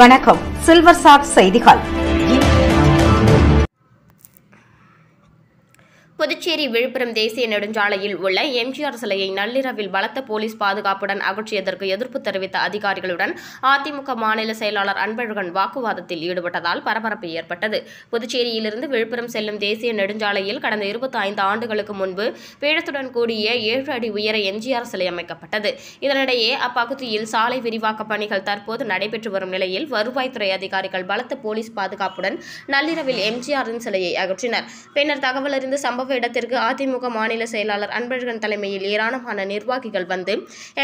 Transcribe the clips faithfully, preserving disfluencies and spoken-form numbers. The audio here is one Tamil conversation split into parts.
வணக்கம். சில்வர் சாப் செய்திகள். புதுச்சேரி விழுப்புரம் தேசிய நெடுஞ்சாலையில் உள்ள எம்ஜிஆர் சிலையை நள்ளிரவில் பலத்த போலீஸ் பாதுகாப்புடன் அகற்றியதற்கு எதிர்ப்பு தெரிவித்த அதிகாரிகளுடன் அதிமுக மாநில செயலாளர் அன்பழகன் வாக்குவாதத்தில் ஈடுபட்டதால் பரபரப்பு ஏற்பட்டது. புதுச்சேரியிலிருந்து விழுப்புரம் செல்லும் தேசிய நெடுஞ்சாலையில் கடந்த இருபத்தி ஐந்து ஆண்டுகளுக்கு முன்பு பீடத்துடன் கூடிய ஏழு அடி உயர எம்ஜிஆர் சிலை அமைக்கப்பட்டது. இதனிடையே அப்பகுதியில் சாலை விரிவாக்க பணிகள் தற்போது நடைபெற்று வரும் நிலையில் வருவாய்த்துறை அதிகாரிகள் பலத்த போலீஸ் பாதுகாப்புடன் நள்ளிரவில் எம்ஜிஆரின் சிலையை அகற்றினர். பின்னர் தகவலறிந்து சம்பவ இடத்திற்கு அதிமுக மாநில செயலாளர் அன்பழகன் தலைமையில் ஏராளமான நிர்வாகிகள் வந்து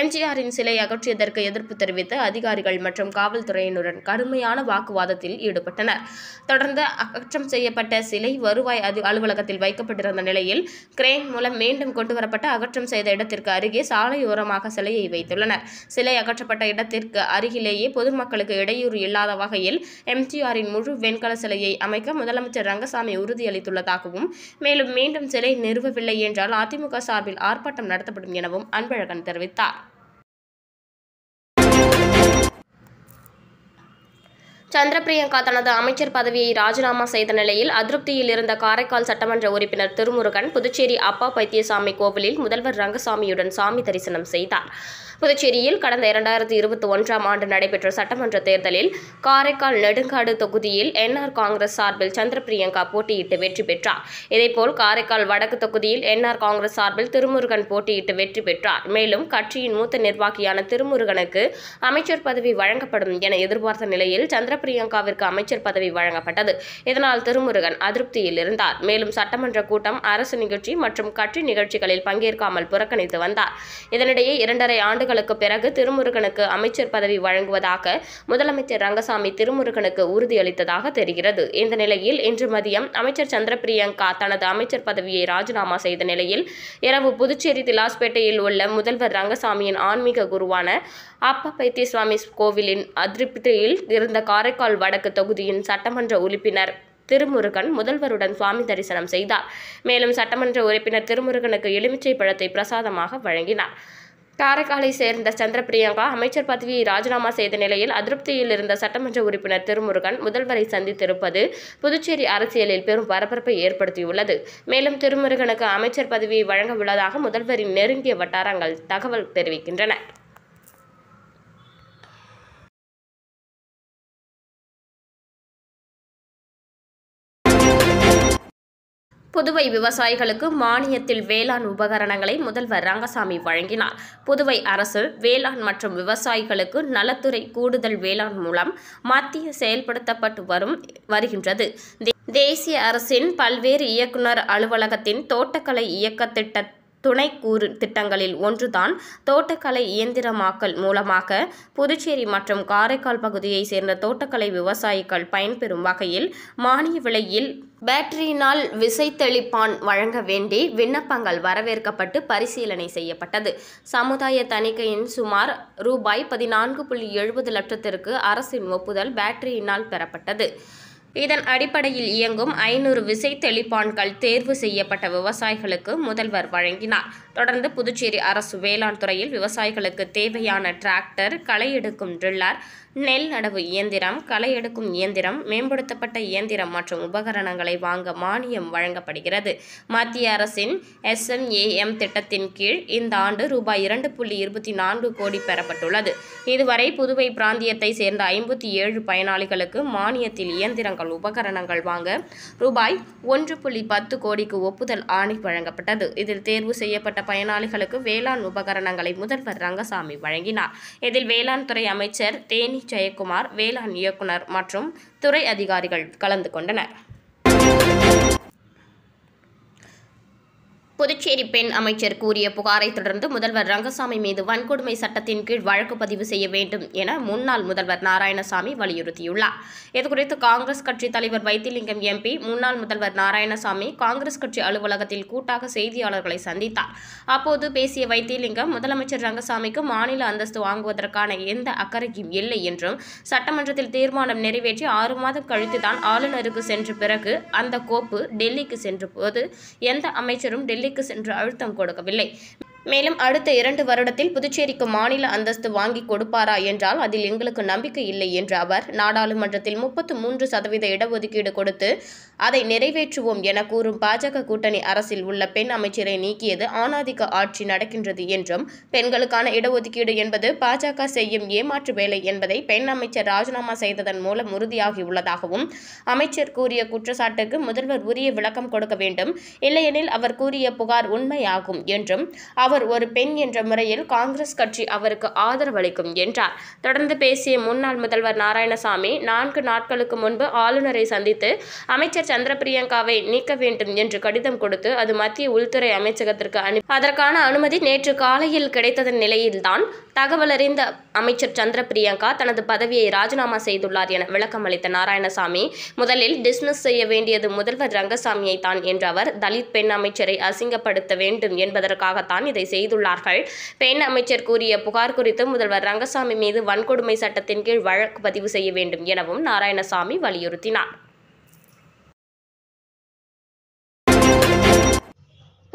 எம்ஜிஆரின் சிலை அகற்றியதற்கு எதிர்ப்பு தெரிவித்து அதிகாரிகள் மற்றும் காவல்துறையினருடன் கடுமையான வாக்குவாதத்தில் ஈடுபட்டனர். தொடர்ந்து அகற்றம் செய்யப்பட்ட சிலை வருவாய் அலுவலகத்தில் வைக்கப்பட்டிருந்த நிலையில் கிரேன் மூலம் மீண்டும் கொண்டுவரப்பட்ட அகற்றம் செய்த இடத்திற்கு அருகே சாலையோரமாக சிலையை வைத்துள்ளனர். சிலை அகற்றப்பட்ட இடத்திற்கு அருகிலேயே பொதுமக்களுக்கு இடையூறு இல்லாத வகையில் எம்ஜிஆரின் முழு வெண்கல சிலையை அமைக்க முதலமைச்சர் ரங்கசாமி உறுதியளித்துள்ளதாகவும் மேலும் மீண்டும் சிலை நிறுவவில்லை என்றால் அதிமுக சார்பில் ஆர்ப்பாட்டம் நடத்தப்படும் எனவும் அன்பழகன் தெரிவித்தார். சந்திரபிரியங்கா தனது அமைச்சர் பதவியை ராஜினாமா செய்த நிலையில் அதிருப்தியில் இருந்த காரைக்கால் சட்டமன்ற உறுப்பினர் திருமுருகன் புதுச்சேரி அப்பா பைத்தியசாமி கோவிலில் முதல்வர் ரங்கசாமியுடன் சாமி தரிசனம் செய்தார். புதுச்சேரியில் கடந்த இரண்டாயிரத்தி இருபத்தி ஒன்றாம் ஆண்டு நடைபெற்ற சட்டமன்ற தேர்தலில் காரைக்கால் நெடுங்காடு தொகுதியில் என்ஆர் காங்கிரஸ் சார்பில் சந்திரபிரியங்கா போட்டியிட்டு வெற்றி பெற்றார். இதேபோல் காரைக்கால் வடக்கு தொகுதியில் என்ஆர் காங்கிரஸ் சார்பில் திருமுருகன் போட்டியிட்டு வெற்றி பெற்றார். மேலும் கட்சியின் மூத்த நிர்வாகியான திருமுருகனுக்கு அமைச்சர் பதவி வழங்கப்படும் என எதிர்பார்த்த நிலையில் சந்திர பிரியங்காவிற்கு அமைச்சர் பதவி வழங்கப்பட்டது. இதனால் திருமுருகன் அதிருப்தியில் இருந்தார். மேலும் சட்டமன்ற கூட்டம், அரசு நிகழ்ச்சி மற்றும் கட்சி நிகழ்ச்சிகளில் பங்கேற்காமல் புறக்கணித்து வந்தார். இதனிடையே இரண்டரை ஆண்டுகளுக்கு பிறகு திருமுருகனுக்கு அமைச்சர் பதவி வழங்குவதாக முதலமைச்சர் ரங்கசாமி திருமுருகனுக்கு உறுதியளித்ததாக தெரிகிறது. இந்த நிலையில் இன்று மதியம் அமைச்சர் சந்திரபிரியங்கா தனது அமைச்சர் பதவியை ராஜினாமா செய்த நிலையில் இரவு புதுச்சேரி திலாஸ்பேட்டையில் உள்ள முதல்வர் ரங்கசாமியின் ஆன்மீக குருவான அப்பா பைத்தியசாமி கோவிலின் அதிருப்தியில் இருந்த காரை காரைக்கால் வடக்கு தொகுதியின் சட்டமன்ற உறுப்பினர் திருமுருகன் முதல்வருடன் சுவாமி தரிசனம் செய்தார். மேலும் சட்டமன்ற உறுப்பினர் திருமுருகனுக்கு எலுமிச்சை பழத்தை பிரசாதமாக வழங்கினார். காரைக்காலை சேர்ந்த சந்திரபிரியங்கா அமைச்சர் பதவியை ராஜினாமா செய்த நிலையில் அதிருப்தியில் இருந்த சட்டமன்ற உறுப்பினர் திருமுருகன் முதல்வரை சந்தித்திருப்பது புதுச்சேரி அரசியலில் பெரும் பரபரப்பை ஏற்படுத்தியுள்ளது. மேலும் திருமுருகனுக்கு அமைச்சர் பதவியை வழங்க உள்ளதாக முதல்வரின் நெருங்கிய வட்டாரங்கள் தகவல் தெரிவிக்கின்றன. புதுவை விவசாயிகளுக்கு மானியத்தில் வேளாண் உபகரணங்களை முதல்வர் ரங்கசாமி வழங்கினார். புதுவை அரசு வேளாண் மற்றும் விவசாயிகளுக்கு நலத்துறை கூடுதல் வேளாண் மூலம் மத்திய செயல்படுத்தப்பட்டு வரும் வருகின்றது. தேசிய அரசின் பல்வேறு இயக்குநர் அலுவலகத்தின் தோட்டக்கலை இயக்க திட்ட துணை கூறு திட்டங்களில் ஒன்றுதான் தோட்டக்கலை இயந்திரமாக்கல் மூலமாக புதுச்சேரி மற்றும் காரைக்கால் பகுதியைச் சேர்ந்த தோட்டக்கலை விவசாயிகள் பயன்பெறும் வகையில் மானிய விலையில் பேட்டரியினால் விசைத்தெளிப்பான் வழங்க வேண்டி விண்ணப்பங்கள் வரவேற்கப்பட்டு பரிசீலனை செய்யப்பட்டது. சமுதாய தணிக்கையின் சுமார் ரூபாய் பதினான்கு புள்ளி எழுபது லட்சத்திற்கு அரசின் ஒப்புதல் பேட்டரியினால் பெறப்பட்டது. இதன் அடிப்படையில் இயங்கும் ஐநூறு விசை தெளிப்பான்கள் தேர்வு செய்யப்பட்ட விவசாயிகளுக்கு முதல்வர் வழங்கினார். தொடர்ந்து புதுச்சேரி அரசு வேளாண் துறையில் விவசாயிகளுக்கு தேவையான டிராக்டர், களை எடுக்கும் ட்ரில்லர், நெல் நடவு இயந்திரம், களை எடுக்கும் இயந்திரம், மேம்படுத்தப்பட்ட இயந்திரம் மற்றும் உபகரணங்களை வாங்க மானியம் வழங்கப்படுகிறது. மத்திய அரசின் எஸ்எம்ஏஎம் திட்டத்தின் கீழ் இந்த ஆண்டு ரூபாய் இரண்டு புள்ளி இருபத்தி நான்கு கோடி பெறப்பட்டுள்ளது. இதுவரை புதுவை பிராந்தியத்தை சேர்ந்த ஐம்பத்தி ஏழு பயனாளிகளுக்கு மானியத்தில் இயந்திரங்கள், உபகரணங்கள் வாங்க ரூபாய் ஒன்று புள்ளி பத்து கோடிக்கு ஒப்புதல் ஆணை வழங்கப்பட்டது. இதில் தேர்வு செய்யப்பட்ட பயனாளிகளுக்கு வேளாண் உபகரணங்களை முதல்வர் ரங்கசாமி வழங்கினார். இதில் வேளாண் துறை அமைச்சர் தேனி ஜெயக்குமார், வேளாண் இயக்குனர் மற்றும் துறை அதிகாரிகள் கலந்து கொண்டனர். புதுச்சேரி பெண் அமைச்சர் கூறிய புகாரை தொடர்ந்து முதல்வர் ரங்கசாமி மீது வன்கொடுமை சட்டத்தின் கீழ் வழக்கு பதிவு செய்ய வேண்டும் என முன்னாள் முதல்வர் நாராயணசாமி வலியுறுத்தியுள்ளார். இதுகுறித்து காங்கிரஸ் கட்சி தலைவர் வைத்திலிங்கம் எம்பி முன்னாள் முதல்வர் நாராயணசாமி காங்கிரஸ் கட்சி அலுவலகத்தில் கூட்டாக செய்தியாளர்களை சந்தித்தார். அப்போது பேசிய வைத்திலிங்கம் முதலமைச்சர் ரங்கசாமிக்கு மாநில அந்தஸ்து வாங்குவதற்கான எந்த அக்கறையும் இல்லை என்றும் சட்டமன்றத்தில் தீர்மானம் நிறைவேற்றி ஆறு மாதம் கழித்துதான் ஆளுநருக்கு சென்ற பிறகு அந்த கோப்பு டெல்லிக்கு சென்ற போது எந்த அமைச்சரும் டெல்லிக்கு சென்று அழுத்தம் கொடுக்கவில்லை. மேலும் அடுத்த இரண்டு வருடத்தில் புதுச்சேரிக்கு மாநில அந்தஸ்து வாங்கி கொடுப்பாரா என்றால் அதில் எங்களுக்கு நம்பிக்கை இல்லை என்ற அவர், நாடாளுமன்றத்தில் முப்பத்து மூன்று சதவீத இடஒதுக்கீடு கொடுத்து அதை நிறைவேற்றுவோம் என கூறும் பாஜக கூட்டணி அரசில் உள்ள பெண் அமைச்சரை நீக்கியது ஆணாதிக்க ஆட்சி நடக்கின்றது என்றும், பெண்களுக்கான இடஒதுக்கீடு என்பது பாஜக செய்யும் ஏமாற்று வேலை என்பதை பெண் அமைச்சர் ராஜினாமா செய்ததன் மூலம் உறுதியாகியுள்ளதாகவும் அமைச்சர் கூறிய குற்றச்சாட்டுக்கு முதல்வர் உரிய விளக்கம் கொடுக்க வேண்டும், இல்லையெனில் அவர் கூறிய புகார் உண்மையாகும் என்றும், அவர் ஒரு பெண் என்ற முறையில் காங்கிரஸ் கட்சி அவருக்கு ஆதரவளிக்கும் என்றார். தொடர்ந்து பேசிய முன்னாள் முதல்வர் நாராயணசாமி, நான்கு நாட்களுக்கு முன்பு ஆளுநரை சந்தித்து அமைச்சர் சந்திரபிரியங்காவை நீக்க வேண்டும் என்று கடிதம் கொடுத்து அது மத்திய உள்துறை அமைச்சகத்திற்கு அனு அதற்கான அனுமதி நேற்று காலையில் கிடைத்ததன் நிலையில்தான் தகவலறிந்த அமைச்சர் சந்திரபிரியங்கா தனது பதவியை ராஜினாமா செய்துள்ளார் என விளக்கம் அளித்த நாராயணசாமி, முதலில் டிஸ்மிஸ் செய்ய வேண்டியது முதல்வர் ரங்கசாமியை தான் என்ற அவர், தலித் பெண் அமைச்சரை அசிங்கப்படுத்த வேண்டும் என்பதற்காகத்தான் இதை செய்துள்ளார்கள். பெண் அமைச்சர் கூறிய புகார் குறித்து முதல்வர் ரங்கசாமி மீது வன்கொடுமை சட்டத்தின் கீழ் வழக்கு பதிவு செய்ய வேண்டும் எனவும் நாராயணசாமி வலியுறுத்தினார்.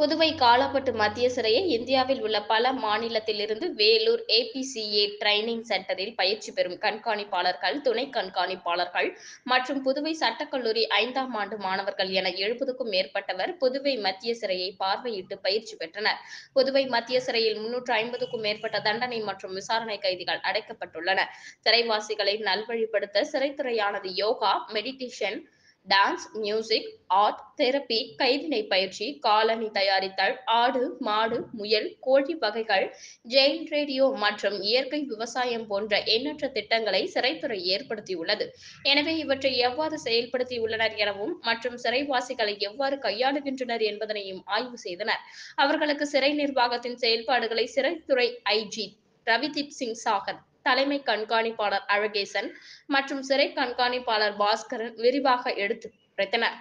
புதுவை காலாப்பட்டு மத்திய சிறையை இந்தியாவில் உள்ள பல மாநிலத்திலிருந்து வேலூர் ஏபிசிஏ ட்ரைனிங் சென்டரில் பயிற்சி பெறும் கண்காணிப்பாளர்கள், துணை கண்காணிப்பாளர்கள் மற்றும் புதுவை சட்டக்கல்லூரி ஐந்தாம் ஆண்டு மாணவர்கள் என எழுபதுக்கும் மேற்பட்டவர் புதுவை மத்திய சிறையை பார்வையிட்டு பயிற்சி பெற்றனர். புதுவை மத்திய சிறையில் முன்னூற்று ஐம்பதுக்கும் மேற்பட்ட தண்டனை மற்றும் விசாரணை கைதிகள் அடைக்கப்பட்டுள்ளனர். சிறைவாசிகளை நல்வழிப்படுத்த சிறைத்துறையானது yoga, meditation, dance, music, art, therapy, கைவினை பயிற்சி, காலணி தயாரித்தல், ஆடு, மாடு, முயல், கோழி வகைகள், ஜெயில் ரேடியோ மற்றும் இயற்கை விவசாயம் போன்ற எண்ணற்ற திட்டங்களை சிறைத்துறை ஏற்படுத்தியுள்ளது. எனவே இவற்றை எவ்வாறு செயல்படுத்தியுள்ளனர் எனவும் மற்றும் சிறைவாசிகளை எவ்வாறு கையாளுகின்றனர் என்பதனையும் ஆய்வு செய்தனர். அவர்களுக்கு சிறை நிர்வாகத்தின் செயல்பாடுகளை சிறைத்துறை ஐஜி ரவிதீப் சிங் சாகர், தலைமை கண்காணிப்பாளர் அழகேசன் மற்றும் சிறை கண்காணிப்பாளர் பாஸ்கரன் விரிவாக எடுத்து உரைத்தனர்.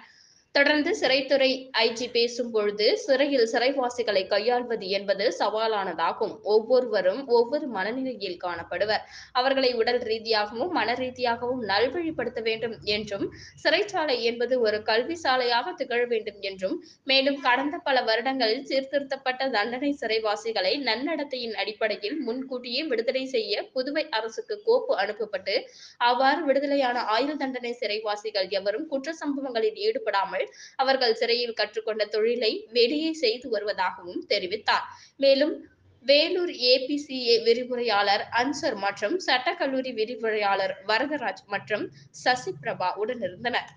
தொடர்ந்து சிறைத்துறை ஐஜி பேசும் பொழுது, சிறையில் சிறைவாசிகளை கையாள்வது என்பது சவாலானதாகும். ஒவ்வொருவரும் ஒவ்வொரு மனநிலையில் காணப்படுவர். அவர்களை உடல் ரீதியாகவும் மன ரீதியாகவும் நல்வழிப்படுத்த வேண்டும் என்றும், சிறைச்சாலை என்பது ஒரு கல்வி சாலையாக திகழ வேண்டும் என்றும், மேலும் கடந்த பல வருடங்களில் சீர்திருத்தப்பட்ட தண்டனை சிறைவாசிகளை நன்னடத்தையின் அடிப்படையில் முன்கூட்டியே விடுதலை செய்ய புதுவை அரசுக்கு கோப்பு அனுப்பப்பட்டு, அவ்வாறு விடுதலையான ஆயுள் தண்டனை சிறைவாசிகள் எவரும் குற்ற சம்பவங்களில் ஈடுபடாமல் அவர்கள் சிறையில் கற்றுக்கொண்ட தொழிலை வெளியே செய்து வருவதாகவும் தெரிவித்தார். மேலும் வேலூர் ஏபிசிஏ விரிவுரையாளர் அன்சர் மற்றும் சட்டக்கல்லூரி விரிவுரையாளர் வரதராஜ் மற்றும் சசிபிரபா உடனிருந்தனர்.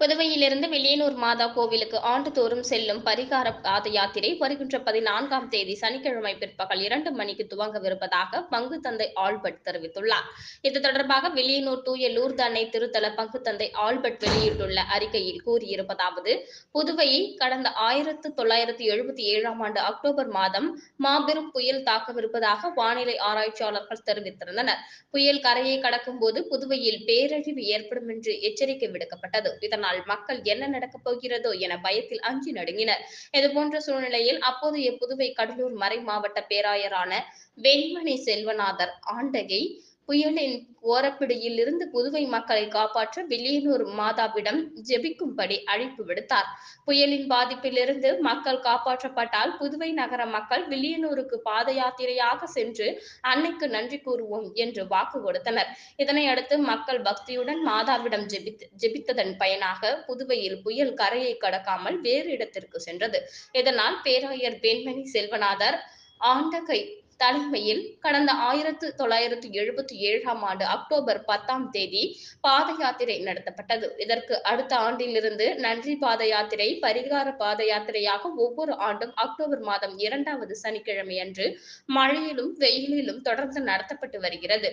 புதுவையிலிருந்து வில்லியனூர் மாதா கோவிலுக்கு ஆண்டுதோறும் செல்லும் பரிகார பாத யாத்திரை வருகின்ற பதினான்காம் தேதி சனிக்கிழமை பிற்பகல் இரண்டு மணிக்கு துவங்கவிருப்பதாக பங்கு தந்தை ஆல்பர்ட் தெரிவித்துள்ளார். இது தொடர்பாக வில்லியனூர் தூய லூர்தானை திருத்தல பங்கு தந்தை ஆல்பர்ட் வெளியிட்டுள்ள அறிக்கையில் கூறியிருப்பதாவது, புதுவையை கடந்த ஆயிரத்து தொள்ளாயிரத்து எழுபத்தி ஏழாம் ஆண்டு அக்டோபர் மாதம் மாபெரும் புயல் தாக்கவிருப்பதாக வானிலை ஆராய்ச்சியாளர்கள் தெரிவித்திருந்தனர். புயல் கரையை கடக்கும் போது புதுவையில் பேரழிவு ஏற்படும் என்று எச்சரிக்கை விடுக்கப்பட்டது. இதனால் மக்கள் என்ன நடக்கப் போகிறதோ என பயத்தில் அஞ்சி நடுங்கினர். இதுபோன்ற சூழ்நிலையில் அப்போதைய புதுவை கடலூர் மறை மாவட்ட பேராயரான வெண்மணி செல்வநாதர் ஆண்டகை, புயலின் ஓரப்பிடியில் இருந்து புதுவை மக்களை காப்பாற்ற வில்லியனூர் மாதாவிடம் ஜெபிக்கும்படி அழைப்பு விடுத்தார். புயலின் பாதிப்பிலிருந்து மக்கள் காப்பாற்றப்பட்டால் புதுவை நகர மக்கள் வில்லியனூருக்கு பாத யாத்திரையாக சென்று அன்னைக்கு நன்றி கூறுவோம் என்று வாக்கு கொடுத்தனர். இதனையடுத்து மக்கள் பக்தியுடன் மாதாவிடம் ஜெபித்து ஜெபித்ததன் பயனாக புதுவையில் புயல் கரையை கடக்காமல் வேறு இடத்திற்கு சென்றது. இதனால் பேராயர் வெண்மணி செல்வநாதர் ஆண்டகை தலைமையில் கடந்த ஆயிரத்து தொள்ளாயிரத்து எழுபத்தி ஏழாம் ஆண்டு அக்டோபர் பத்தாம் தேதி பாத யாத்திரை நடத்தப்பட்டது. இதற்கு அடுத்த ஆண்டிலிருந்து நன்றி பாத யாத்திரை பரிகார பாத யாத்திரையாக ஒவ்வொரு ஆண்டும் அக்டோபர் மாதம் இரண்டாவது சனிக்கிழமை அன்று மழையிலும் வெயிலிலும் தொடர்ந்து நடத்தப்பட்டு வருகிறது.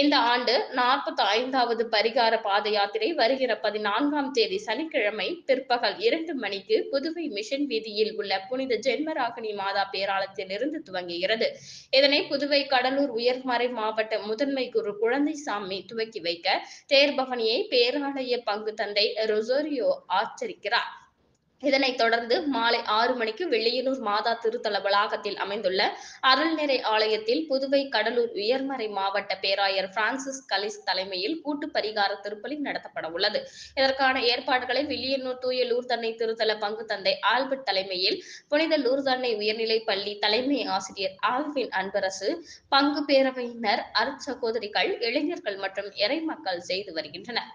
இந்த ஆண்டு நாற்பத்தி ஐந்தாவது பரிகார பாத யாத்திரை வருகிற பதினான்காம் தேதி சனிக்கிழமை பிற்பகல் இரண்டு மணிக்கு புதுவை மிஷன் வீதியில் உள்ள புனித ஜென்மராகினி மாதா பேராலயத்திலிருந்து துவங்குகிறது. இதனை புதுவை கடலூர் உயர்மறை மாவட்ட முதன்மை குரு குழந்தைசாமி துவக்கி வைக்க தேர்பவனியை பேராலய பங்கு தந்தை ரொசோரியோ ஆச்சரிக்கிறார். இதனை தொடர்ந்து மாலை ஆறு மணிக்கு வெள்ளையனூர் மாதா திருத்தல வளாகத்தில் அமைந்துள்ள அருள்நிறை ஆலயத்தில் புதுவை கடலூர் உயர்மறை மாவட்ட பேராயர் பிரான்சிஸ் கலிஸ் தலைமையில் கூட்டு பரிகார திருப்பலி நடத்தப்பட உள்ளது. இதற்கான ஏற்பாடுகளை வில்லியனூர் தூய லூர்தன்னை திருத்தல பங்கு தந்தை ஆல்பர்ட் தலைமையில் புனித லூர்தன்னை உயர்நிலை பள்ளி தலைமை ஆசிரியர் ஆல்வின் அன்பரசு, பங்கு பேரவையினர், அருட்சகோதரிகள், இளைஞர்கள் மற்றும் இறை மக்கள் செய்து வருகின்றனர்.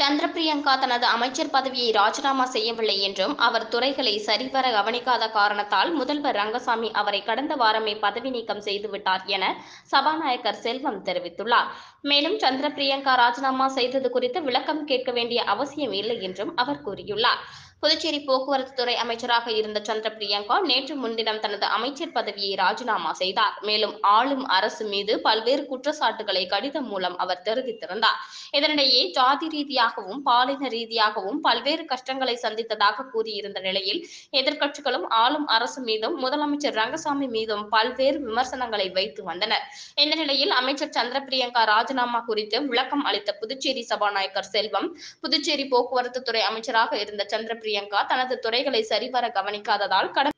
சந்திரபிரியங்கா தனது அமைச்சர் பதவியை ராஜினாமா செய்யவில்லை என்றும் அவர் துறைகளை சரிவர கவனிக்காத காரணத்தால் முதல்வர் ரங்கசாமி அவரை கடந்த வாரமே பதவி நீக்கம் செய்துவிட்டார் என சபாநாயகர் செல்வம் தெரிவித்துள்ளார். மேலும் சந்திரபிரியங்கா ராஜினாமா செய்தது குறித்து விளக்கம் கேட்க வேண்டிய அவசியம் இல்லை என்றும் அவர் கூறியுள்ளார். புதுச்சேரி போக்குவரத்து துறை அமைச்சராக இருந்த சந்திரபிரியங்கா நேற்று முன்தினம் தனது அமைச்சர் பதவியை ராஜினாமா செய்தார். மேலும் ஆளும் அரசு மீது பல்வேறு குற்றச்சாட்டுகளை கடிதம் மூலம் அவர் தெரிவித்திருந்தார். இதனிடையே ஜாதி ரீதியாகவும் பாலின ரீதியாகவும் பல்வேறு கஷ்டங்களை சந்தித்ததாக கூறியிருந்த நிலையில் எதிர்க்கட்சிகளும் ஆளும் அரசு மீதும் முதலமைச்சர் ரங்கசாமி மீதும் பல்வேறு விமர்சனங்களை வைத்து வந்தனர். இந்த நிலையில் அமைச்சர் சந்திரபிரியங்கா ராஜினாமா குறித்து விளக்கம் அளித்த புதுச்சேரி சபாநாயகர் செல்வம், புதுச்சேரி போக்குவரத்து துறை அமைச்சராக இருந்த சந்திரபிரியங்கா பிரியங்கா தனது துறைகளை சரிவர கவனிக்காததால் கடந்த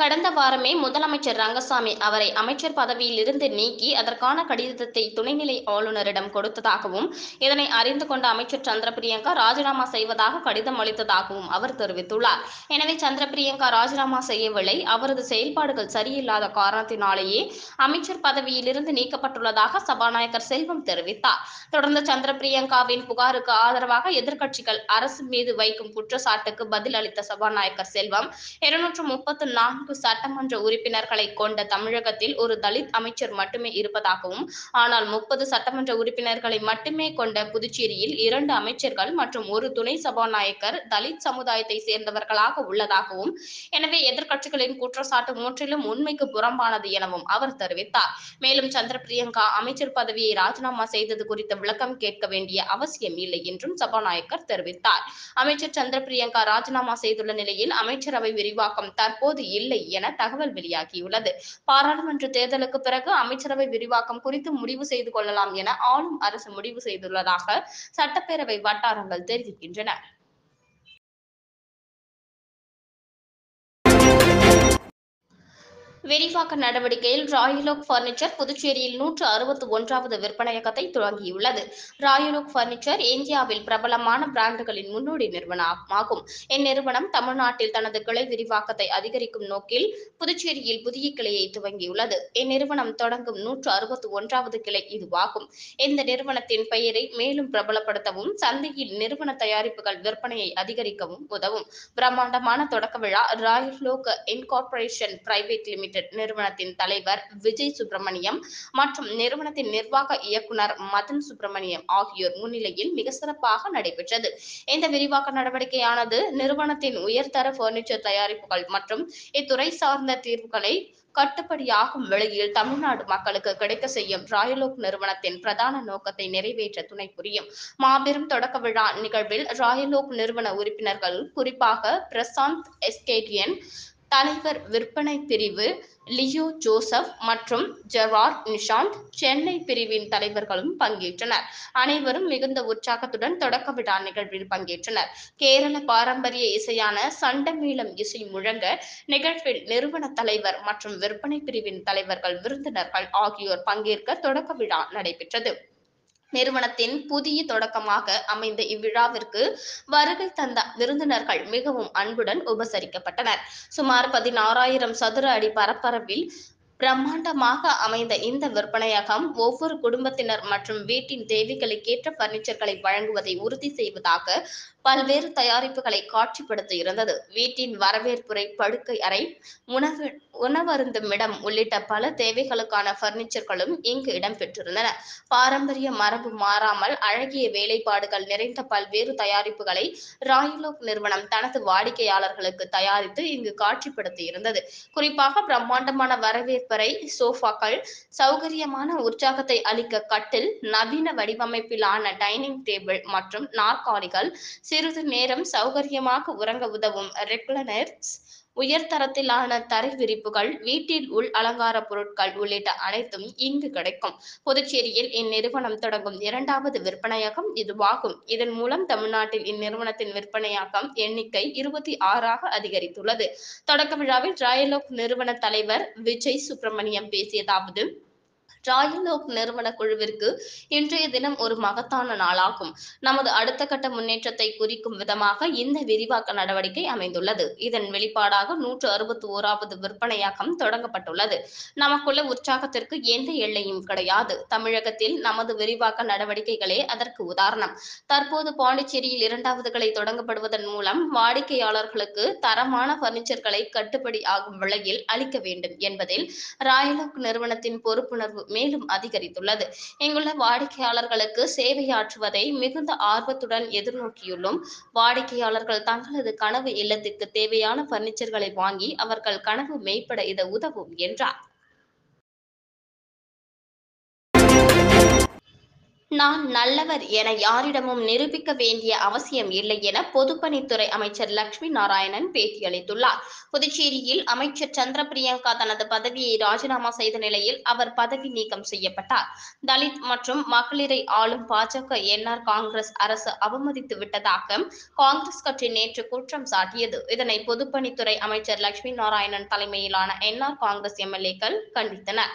கடந்த வாரமே முதலமைச்சர் ரங்கசாமி அவரை அமைச்சர் பதவியில் இருந்து நீக்கி அதற்கான கடிதத்தை துணைநிலை ஆளுநரிடம் கொடுத்ததாகவும் இதனை அறிந்து கொண்ட அமைச்சர் சந்திரபிரியங்கா ராஜினாமா செய்வதாக கடிதம் அளித்ததாகவும் அவர் தெரிவித்துள்ளார். எனவே சந்திரபிரியங்கா ராஜினாமா செய்யவில்லை, அவரது செயல்பாடுகள் சரியில்லாத காரணத்தினாலேயே அமைச்சர் பதவியில் இருந்து நீக்கப்பட்டுள்ளதாக சபாநாயகர் செல்வம் தெரிவித்தார். தொடர்ந்து சந்திரபிரியங்காவின் புகாருக்கு ஆதரவாக எதிர்க்கட்சிகள் அரசு மீது வைக்கும் குற்றச்சாட்டுக்கு பதில் அளித்த சபாநாயகர் செல்வம், இருநூற்று முப்பத்து நான்கு சட்டமன்ற உறுப்பினர்களை கொண்ட தமிழகத்தில் ஒரு தலித் அமைச்சர் மட்டுமே இருப்பதாகவும், ஆனால் முப்பது சட்டமன்ற உறுப்பினர்களை மட்டுமே கொண்ட புதுச்சேரியில் இரண்டு அமைச்சர்கள் மற்றும் ஒரு துணை சபாநாயகர் தலித் சமுதாயத்தை சேர்ந்தவர்களாக உள்ளதாகவும், எனவே எதிர்க்கட்சிகளின் குற்றச்சாட்டு முற்றிலும் உண்மைக்கு புறம்பானது எனவும் அவர் தெரிவித்தார். மேலும் சந்திரபிரியங்கா அமைச்சர் பதவியை ராஜினாமா செய்தது குறித்த விளக்கம் கேட்க வேண்டிய அவசியம் இல்லை என்றும் சபாநாயகர் தெரிவித்தார். அமைச்சர் சந்திரபிரியங்கா ராஜினாமா செய்துள்ள நிலையில் அமைச்சரவை விரிவாக்கம் தற்போது இல்லை என தகவல் வெளியாகியுள்ளது. பாராளுமன்ற தேர்தலுக்கு பிறகு அமைச்சரவை விரிவாக்கம் குறித்து முடிவு செய்து கொள்ளலாம் என ஆளும் அரசு முடிவு செய்துள்ளதாக சட்டப்பேரவை வட்டாரங்கள் தெரிவிக்கின்றன. விரிவாக்க நடவடிக்கையில் ராயலோக் பர்னிச்சர் புதுச்சேரியில் நூற்று அறுபத்தி ஒன்றாவது விற்பனையகத்தை துவங்கியுள்ளது. ராயலோக் பர்னிச்சர் இந்தியாவில் பிரபலமான பிராண்டுகளின் முன்னோடி நிறுவனமாகும். இந்நிறுவனம் தமிழ்நாட்டில் தனது கிளை விரிவாக்கத்தை அதிகரிக்கும் நோக்கில் புதுச்சேரியில் புதிய கிளையை துவங்கியுள்ளது. இந்நிறுவனம் தொடங்கும் நூற்று அறுபத்தி ஒன்றாவது கிளை இதுவாகும். இந்த நிறுவனத்தின் பெயரை மேலும் பிரபலப்படுத்தவும் சந்தையில் நிறுவன தயாரிப்புகள் விற்பனையை அதிகரிக்கவும் உதவும் பிரம்மாண்டமான தொடக்க விழா ராயலோக் இன்கார்பரேஷன் பிரைவேட் லிமிடெட் நிறுவனத்தின் தலைவர் விஜய் சுப்பிரமணியம் மற்றும் நிறுவனத்தின் நிர்வாக இயக்குனர் மதன் சுப்பிரமணியம் ஆகியோர் முன்னிலையில் மிக சிறப்பாக நடைபெற்றது. இந்த விரிவாக்க நடவடிக்கையானது நிறுவனத்தின் உயர்தர பர்னிச்சர் தயாரிப்புகள் மற்றும் இத்துறை சார்ந்த தீர்வுகளை கட்டுப்படியாகும் விலையில் தமிழ்நாடு மக்களுக்கு கிடைக்க செய்யும் ராயலோக் நிறுவனத்தின் பிரதான நோக்கத்தை நிறைவேற்ற துணை புரியும். மாபெரும் தொடக்க விழா நிகழ்வில் ராயலோக் நிறுவன உறுப்பினர்கள், குறிப்பாக பிரசாந்த் எஸ்கேடியன் தலைவர் விற்பனை பிரிவு, லியோ ஜோசப் மற்றும் ஜெரார்ட் நிஷாந்த் சென்னை பிரிவின் தலைவர்களும் பங்கேற்றனர். அனைவரும் மிகுந்த உற்சாகத்துடன் தொடக்க விழா நிகழ்வில் பங்கேற்றனர். கேரள பாரம்பரிய இசையான சண்டமீளம் இசை முழங்க நிகழ்வில் நிறுவன தலைவர் மற்றும் விற்பனை பிரிவின் தலைவர்கள், விருந்தினர்கள் ஆகியோர் பங்கேற்க தொடக்க விழா நடைபெற்றது. நிறுவனத்தின் புதிய தொடக்கமாக அமைந்த இவ்விழாவிற்கு வருகை தந்த விருந்தினர்கள் மிகவும் அன்புடன் உபசரிக்கப்பட்டனர். சுமார் பதினாறாயிரம் சதுர அடி பரப்பரப்பில் பிரம்மாண்டமாக அமைந்த இந்த விற்பனையகம் ஒவ்வொரு குடும்பத்தினர் மற்றும் வீட்டின் தேவைகளுக்கேற்ற பர்னிச்சர்களை வழங்குவதை உறுதி செய்வதாக பல்வேறு தயாரிப்புகளை காட்சிப்படுத்த இருந்தது. வீட்டின் வரவேற்புரை, படுக்கை அறை, உணவு உணவருந்துமிடம் உள்ளிட்ட பல தேவைகளுக்கான பர்னிச்சர்களும் இங்கு இடம்பெற்றிருந்தன. பாரம்பரிய மரபு மாறாமல் அழகிய வேலைப்பாடுகள் நிறைந்த பல்வேறு தயாரிப்புகளை ராயலோக் நிறுவனம் தனது வாடிக்கையாளர்களுக்கு தயாரித்து இங்கு காட்சிப்படுத்த இருந்தது. குறிப்பாக பிரம்மாண்டமான வரவேற்புரை, சோஃபாக்கள், சௌகரியமான உற்சாகத்தை அளிக்க கட்டில், நவீன வடிவமைப்பிலான டைனிங் டேபிள் மற்றும் நாற்காலிகள், சிறிது நேரம் சௌகரியமாக உறங்க உதவும் ரெக்லனர்ஸ், உயர் தரத்திலான தரை விரிப்புகள், வீட்டில் உள் அலங்கார பொருட்கள் உள்ளிட்ட அனைத்தும் இங்கு கிடைக்கும். புதுச்சேரியில் இந்நிறுவனம் தொடங்கும் இரண்டாவது விற்பனையகம் இதுவாகும். இதன் மூலம் தமிழ்நாட்டில் இந்நிறுவனத்தின் விற்பனையகம் எண்ணிக்கை இருபத்தி ஆறாக அதிகரித்துள்ளது. தொடக்க விழாவில் ராயலோக் நிறுவன தலைவர் விஜய் சுப்பிரமணியம் பேசியதாவது: ராயலோக் நிறுவன குழுவிற்கு இன்றைய தினம் ஒரு மகத்தான நாளாகும். நமது அடுத்த கட்ட முன்னேற்றத்தை குறிக்கும் விதமாக இந்த விரிவாக்க நடவடிக்கை அமைந்துள்ளது. இதன் வெளிப்பாடாக நூற்று அறுபத்தி ஓராவது விற்பனையகம் தொடங்கப்பட்டுள்ளது. நமக்குள்ள உற்சாகத்திற்கு எந்த எல்லையும் கிடையாது. தமிழகத்தில் நமது விரிவாக்க நடவடிக்கைகளே அதற்கு உதாரணம். தற்போது பாண்டிச்சேரியில் இரண்டாவது கிளை தொடங்கப்படுவதன் மூலம் வாடிக்கையாளர்களுக்கு தரமான பர்னிச்சர்களை கட்டுப்படி ஆகும் விலையில் அளிக்க வேண்டும் என்பதில் ராயலோக் நிறுவனத்தின் பொறுப்புணர்வு மேலும் அதிகரித்துள்ளது. இங்குள்ள வாடிக்கையாளர்களுக்கு சேவையாற்றுவதை மிகுந்த ஆர்வத்துடன் எதிர்நோக்கியுள்ளோம். வாடிக்கையாளர்கள் தங்களது கனவு இல்லத்திற்கு தேவையான பர்னிச்சர்களை வாங்கி அவர்கள் கனவு மேம்பட இது உதவும் என்றார். நான் நல்லவர் என யாரிடமும் நிரூபிக்க வேண்டிய அவசியம் இல்லை என பொதுப்பணித்துறை அமைச்சர் லட்சுமி நாராயணன் பேட்டியளித்துள்ளார். புதுச்சேரியில் அமைச்சர் சந்திர பிரியங்கா தனது பதவியை ராஜினாமா செய்த நிலையில் அவர் பதவி நீக்கம் செய்யப்பட்டார். தலித் மற்றும் மகளிரை ஆளும் பாஜக என்ஆர் காங்கிரஸ் அரசு அவமதித்து விட்டதாக காங்கிரஸ் கட்சி நேற்று குற்றம் சாட்டியது. இதனை பொதுப்பணித்துறை அமைச்சர் லட்சுமி நாராயணன் தலைமையிலான என்ஆர் காங்கிரஸ் எம்எல்ஏக்கள் கண்டித்தனர்.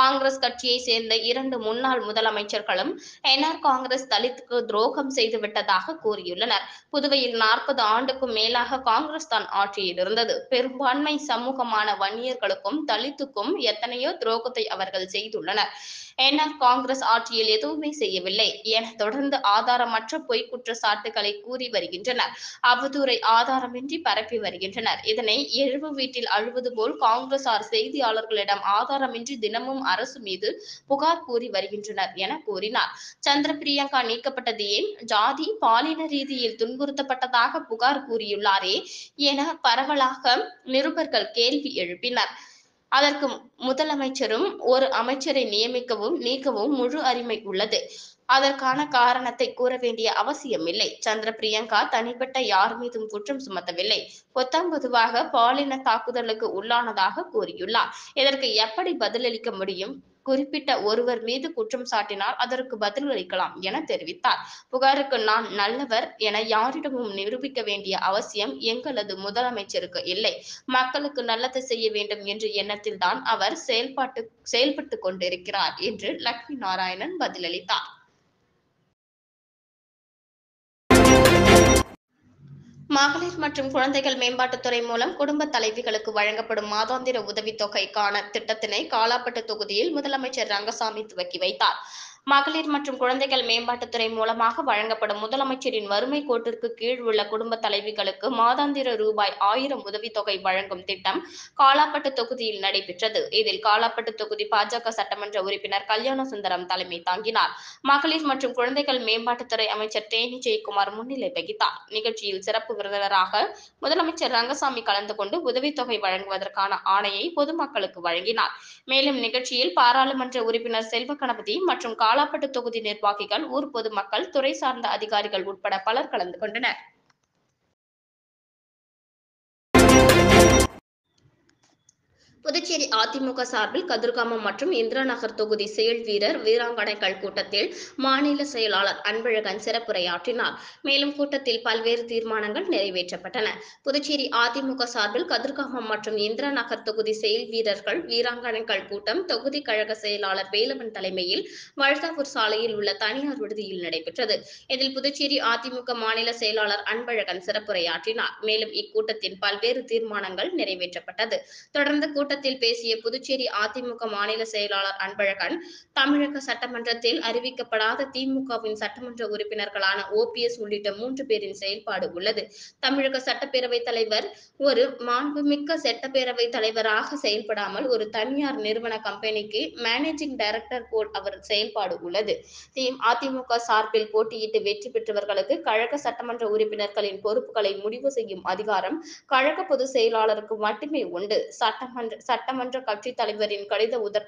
காங்கிரஸ் கட்சியை சேர்ந்த இரண்டு முன்னாள் முதலமைச்சர்களும் என்ஆர் காங்கிரஸ் தலித்துக்கு துரோகம் செய்து விட்டதாக கூறியுள்ளனர். புதுவையில் நாற்பது ஆண்டுக்கும் மேலாக காங்கிரஸ் தான் ஆட்சியில் இருந்தது. பெரும்பான்மை சமூகமான வன்னியர்களுக்கும் தலித்துக்கும் எத்தனையோ துரோகத்தை அவர்கள் செய்துள்ளனர். என்ஆர் காங்கிரஸ் ஆட்சியில் எதுவுமே செய்யவில்லை என தொடர்ந்து ஆதாரமற்ற பொய் குற்றச்சாட்டுகளை கூறி வருகின்றனர். அவதூறை ஆதாரமின்றி பரப்பி வருகின்றனர். இதனை எழுவு வீட்டில் அழுவது போல் காங்கிரசார் செய்தியாளர்களிடம் ஆதாரமின்றி தினமும் அரசு மீது புகார் கூறி வருகின்றனர் என கூறினார். சந்திர பிரியங்கா நீக்கப்பட்டது ஏன், ஜாதி பாலின ரீதியில் துன்புறுத்தப்பட்டதாக புகார் கூறியுள்ளாரே என பரவலாக நிருபர்கள் கேள்வி எழுப்பினர். அதற்கு முதலமைச்சரும் ஒரு அமைச்சரை நியமிக்கவும் நீக்கவும் முழு உரிமை உள்ளது. அதற்கான காரணத்தை கூற வேண்டிய அவசியம் இல்லை. சந்திர பிரியங்கா தனிப்பட்ட யார் மீதும் குற்றம் சுமத்தவில்லை. பொத்தம் பொதுவாக பாலின தாக்குதலுக்கு உள்ளானதாக கூறியுள்ளார். இதற்கு எப்படி பதிலளிக்க முடியும்? குறிப்பிட்ட ஒருவர் மீது குற்றம் சாட்டினால் அதற்கு பதிலளிக்கலாம் என தெரிவித்தார். புகாருக்கு நான் நல்லவர் என யாரிடமும் நிரூபிக்க வேண்டிய அவசியம் எங்களது முதலமைச்சருக்கு இல்லை. மக்களுக்கு நல்லதை செய்ய வேண்டும் என்ற எண்ணத்தில் தான் அவர் செயல்பாட்டு செயல்பட்டு கொண்டிருக்கிறார் என்று லட்சுமி நாராயணன் பதிலளித்தார். மகளிர் மற்றும் குழந்தைகள் மேம்பாட்டுத்துறை மூலம் குடும்ப தலைவிகளுக்கு வழங்கப்படும் மாதாந்திர உதவித்தொகைக்கான திட்டத்தினை காலாப்பட்டு தொகுதியில் முதலமைச்சர் ரங்கசாமி துவக்கி வைத்தார். மகளிர் மற்றும் குழந்தைகள் மேம்பாட்டுத்துறை மூலமாக வழங்கப்படும் முதலமைச்சரின் வறுமை கோட்டிற்கு கீழ் உள்ள குடும்ப தலைவிகளுக்கு மாதாந்திர ரூபாய் ஆயிரம் உதவித்தொகை வழங்கும் திட்டம் காலாப்பட்டு தொகுதியில் நடைபெற்றது. இதில் காலாப்பட்டு தொகுதி பாஜக சட்டமன்ற உறுப்பினர் கல்யாண சுந்தரம் தலைமை தாங்கினார். மகளிர் மற்றும் குழந்தைகள் மேம்பாட்டுத்துறை அமைச்சர் தேனி ஜெயக்குமார் முன்னிலை வகித்தார். நிகழ்ச்சியில் சிறப்பு விருந்தினராக முதலமைச்சர் ரங்கசாமி கலந்து கொண்டு உதவித்தொகை வழங்குவதற்கான ஆணையை பொதுமக்களுக்கு வழங்கினார். மேலும் நிகழ்ச்சியில் பாராளுமன்ற உறுப்பினர் செல்வ கணபதி மற்றும் காலாப்பட்டு தொகுதி நிர்வாகிகள், ஊர் பொதுமக்கள், துறை சார்ந்த அதிகாரிகள் உட்பட பலர் கலந்து கொண்டனர். புதுச்சேரி அதிமுக சார்பில் கதிர்காமம் மற்றும் இந்திராநகர் தொகுதி செயல் வீரர் வீராங்கனைகள் கூட்டத்தில் மாநில செயலாளர் அன்பழகன் சிறப்புரையாற்றினார். மேலும் கூட்டத்தில் பல்வேறு தீர்மானங்கள் நிறைவேற்றப்பட்டன. புதுச்சேரி அதிமுக சார்பில் கதிர்காமம் மற்றும் இந்திராநகர் தொகுதி செயல் வீரர்கள் வீராங்கனைகள் கூட்டம் தொகுதி கழக செயலாளர் வேலவன் தலைமையில் வழுதாவூர் சாலையில் உள்ள தனியார் விடுதியில் நடைபெற்றது. இதில் புதுச்சேரி அதிமுக மாநில செயலாளர் அன்பழகன் சிறப்புரையாற்றினார். மேலும் இக்கூட்டத்தின் பல்வேறு தீர்மானங்கள் நிறைவேற்றப்பட்டது. தொடர்ந்து கூட்டத்தில் பேசிய புதுச்சேரி அதிமுக மாநில செயலாளர் அன்பழகன், தமிழக சட்டமன்றத்தில் அறிவிக்கப்படாத திமுகவின் சட்டமன்ற உறுப்பினர்களான ஓபிஎஸ் உள்ளிட்ட மூன்று பேரின் செயல்பாடு உள்ளது. தமிழக சட்டப்பேரவைத் தலைவர் ஒரு மாண்புமிக்க சட்டப்பேரவைத் தலைவராக செயல்படாமல் ஒரு தனியார் நிறுவன கம்பெனிக்கு மேனேஜிங் டைரக்டர் போல் அவர் செயல்பாடு உள்ளது. அதிமுக சார்பில் போட்டியிட்டு வெற்றி பெற்றவர்களுக்கு கழக சட்டமன்ற உறுப்பினர்களின் பொறுப்புகளை முடிவு செய்யும் அதிகாரம் கழக பொதுச் செயலாளருக்கு மட்டுமே உண்டு. சட்டமன்ற சட்டமன்ற கட்சித் தலைவரின் கடித உதர்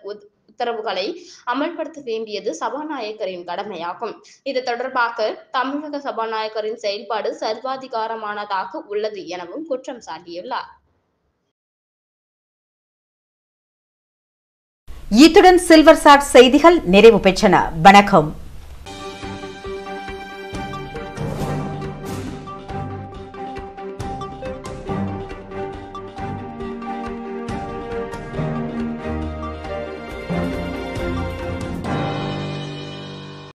உத்தரவுகளை அமல்படுத்த வேண்டியது சபாநாயகரின் கடமையாகும். இது தொடர்பாக தமிழக சபாநாயகரின் செயல்பாடு சர்வாதிகாரமானதாக உள்ளது எனவும் குற்றம் சாட்டியுள்ளார். இத்துடன் சில்வர் சாட் செய்திகள் நிறைவு பெற்றன. வணக்கம்.